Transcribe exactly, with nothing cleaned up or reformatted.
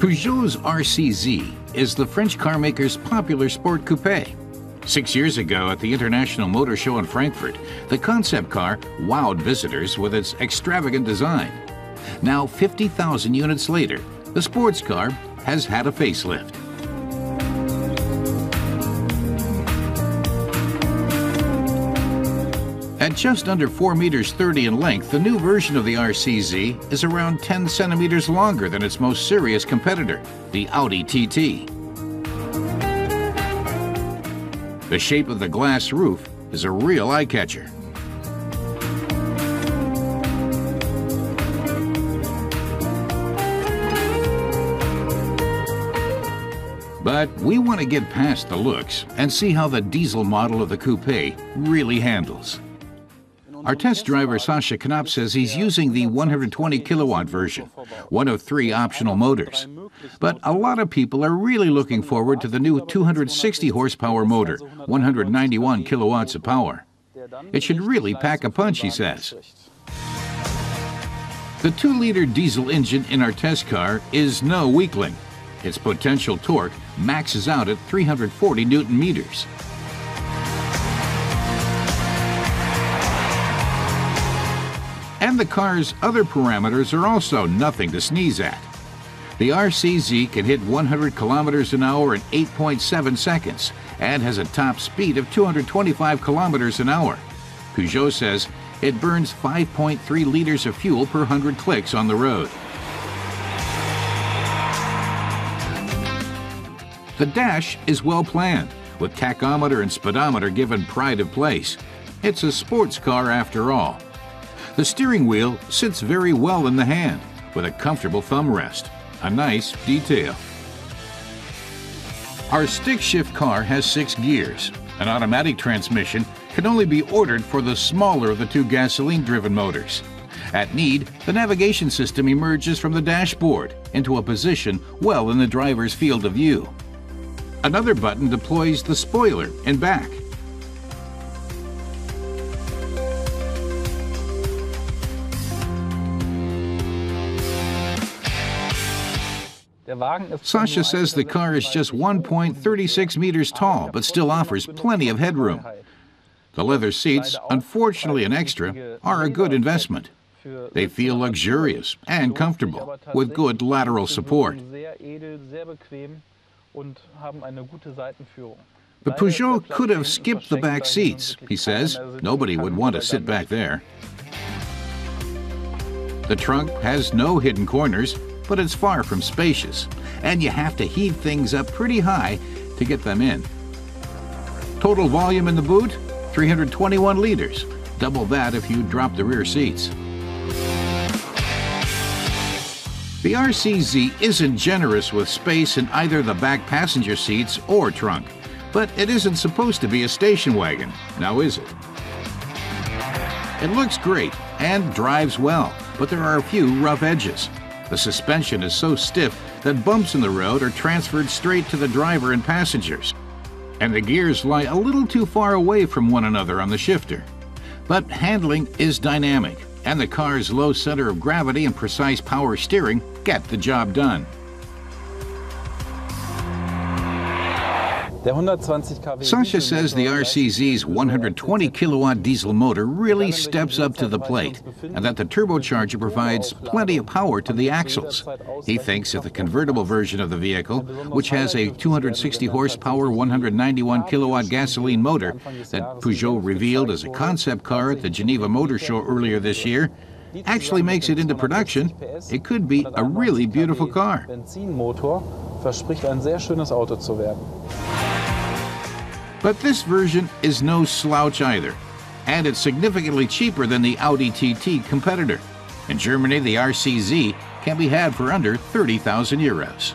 Peugeot's R C Z is the French carmaker's popular sport coupe. Six years ago at the International Motor Show in Frankfurt, the concept car wowed visitors with its extravagant design. Now fifty thousand units later, the sports car has had a facelift. At just under four meters thirty in length, the new version of the R C Z is around ten centimeters longer than its most serious competitor, the Audi T T. The shape of the glass roof is a real eye-catcher. But we want to get past the looks and see how the diesel model of the coupe really handles. Our test driver Sascha Knopp says he's using the one hundred twenty kilowatt version, one of three optional motors. But a lot of people are really looking forward to the new two hundred sixty horsepower motor, one hundred ninety-one kilowatts of power. It should really pack a punch, he says. The two liter diesel engine in our test car is no weakling. Its potential torque maxes out at three hundred forty newton meters. And the car's other parameters are also nothing to sneeze at. The R C Z can hit one hundred kilometers an hour in eight point seven seconds and has a top speed of two hundred twenty-five kilometers an hour. Peugeot says it burns five point three liters of fuel per one hundred clicks on the road. The dash is well planned, with tachometer and speedometer given pride of place. It's a sports car after all. The steering wheel sits very well in the hand, with a comfortable thumb rest, a nice detail. Our stick shift car has six gears. An automatic transmission can only be ordered for the smaller of the two gasoline-driven motors. At need, the navigation system emerges from the dashboard into a position well in the driver's field of view. Another button deploys the spoiler in back. Sascha says the car is just one point three six meters tall, but still offers plenty of headroom. The leather seats, unfortunately an extra, are a good investment. They feel luxurious and comfortable, with good lateral support. The Peugeot could have skipped the back seats, he says. Nobody would want to sit back there. The trunk has no hidden corners, but it's far from spacious, and you have to heave things up pretty high to get them in. Total volume in the boot, three hundred twenty-one liters, double that if you drop the rear seats. The R C Z isn't generous with space in either the back passenger seats or trunk, but it isn't supposed to be a station wagon, now is it? It looks great and drives well, but there are a few rough edges. The suspension is so stiff that bumps in the road are transferred straight to the driver and passengers, and the gears lie a little too far away from one another on the shifter. But handling is dynamic, and the car's low center of gravity and precise power steering get the job done. Sascha says the R C Z's one hundred twenty kilowatt diesel motor really steps up to the plate, and that the turbocharger provides plenty of power to the axles. He thinks that the convertible version of the vehicle, which has a two hundred sixty horsepower, one hundred ninety-one kilowatt gasoline motor that Peugeot revealed as a concept car at the Geneva Motor Show earlier this year, actually makes it into production, it could be a really beautiful car. But this version is no slouch either, and it's significantly cheaper than the Audi T T competitor. In Germany, the R C Z can be had for under thirty thousand euros.